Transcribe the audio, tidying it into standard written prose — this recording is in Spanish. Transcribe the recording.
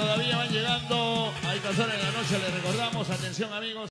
todavía van llegando a Icazor en la noche, les recordamos, atención amigos.